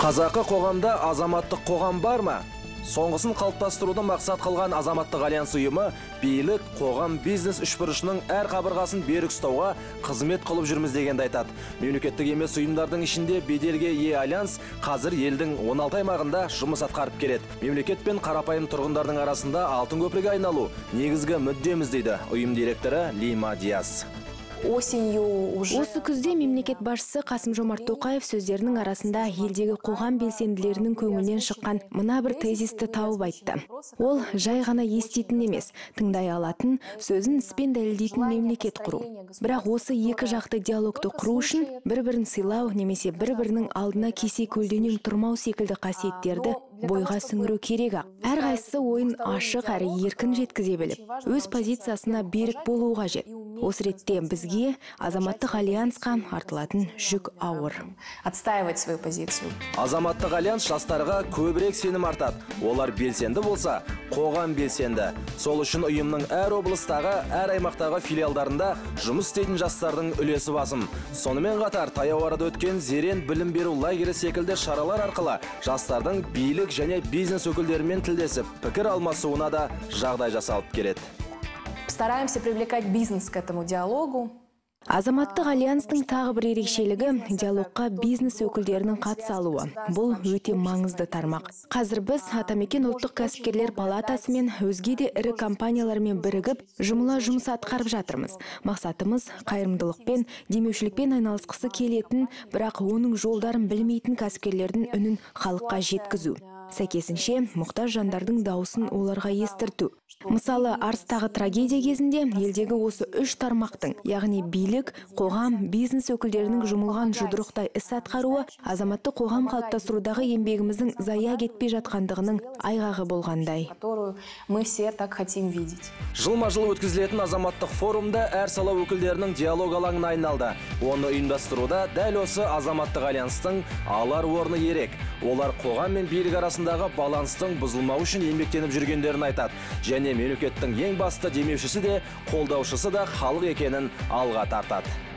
Қазақы қоғамда азаматтық қоғам бар ма? Соңғысын қалыптастыруды мақсат қылған Азаматтық Альянс ұйымы билік, қоғам, бизнес үшбұрышының әр қабырғасын берік ұстауға қызмет қылып жүрміз дегенді айтады. Мемлекеттік емес ұйымдардың ішінде беделге Е Альянс қазір елдің 16 аймағында жұмыс атқарып келеді. Мемлекет пен қарапайым тұрғындардың арасында алтын көпірге айналу негізгі мүддеміз дейді ұйым директоры Лима Диас. Осы күзде мемлекет басшысы Қасымжо Токаев сөздерінің арасында елдегі қоғам белсенділерінің көңілінен шыққан мына бір тезисті тауып айтты. Ол жай ғана еститін емес, тыңдай алатын, сөзін іспен дәлелдейтін мемлекет құру. Бірақ осы екі жақты диалогты құру үшін бір-бірін сыйлау немесе бір-бірінің алдына кесе-көлденең тұрмау секілді қасиеттерді бойға сіңіру керек. Әр қайсысы ойын ашық әрі еркін жеткізе біліп, өз позициясына берік болу қажет. Осы ретте бізге Азаматтық Альянсқа артылатын жүк ауыр. Отстаивать свою позицию. Азаматтық Альянс жастарға көбірек сенім артады. Олар белсенді болса, қоғам белсенді. Сол үшін ұйымның әр облыстағы, әр аймақтағы филиалдарында жұмыс істейтін жастардың үлесі басым. Сонымен қатар таяу арада өткен зерен білім беру лагері секілді шаралар арқылы жастардың билік және бизнес өкілдерімен тілдесіп, пікір алмасуына да жағдай жасалып келеді. Стараемся привлекать бизнес к этому диалогу. Азаматтық Альянстың тағы бір ерекшелігі диалогқа бизнес өкілдерінің қатыса алуы. Бұл өте маңызды тармақ. Қазір біз Атамекен Олттық Каскерлер Палатасы мен өзге де ірі компаниялармен бірігіп, жұмыла жұмыс атқарып жатырмыз. Мақсатымыз қайырымдылықпен, демеушілікпен айналысқысы келетін, бірақ оның жолдарын білмейтін кәсіпкерлердің үнін халыққа жеткізу. Сәйкесінше, мұқтаж жандардың даусын оларға естірту. Мысалы, арыстағы трагедия кезінде елдегі осы үш тармақтың, яғни билік, қоғам, бизнес өкілдерінің жұмылған жұдырықтай іс атқаруы азаматты қоғам қалыптастырудағы еңбегіміздің зая кетпей жатқандығының айғағы болғандай. Жылма-жылы өткізілетін азаматтық форумда әр сала өкілдерінің диалог алаңына айналды. Оны ұйымдастыруда дәл осы Азаматтық Альянстың алар орны ерек. Олар қоғам мен билік арасындағы баланстың бұзылмау үшін еңбектеніп жүргендерін айтады. Және мемлекеттің ең басты демеушісі де, қолдаушысы да халық екенін алға тартады.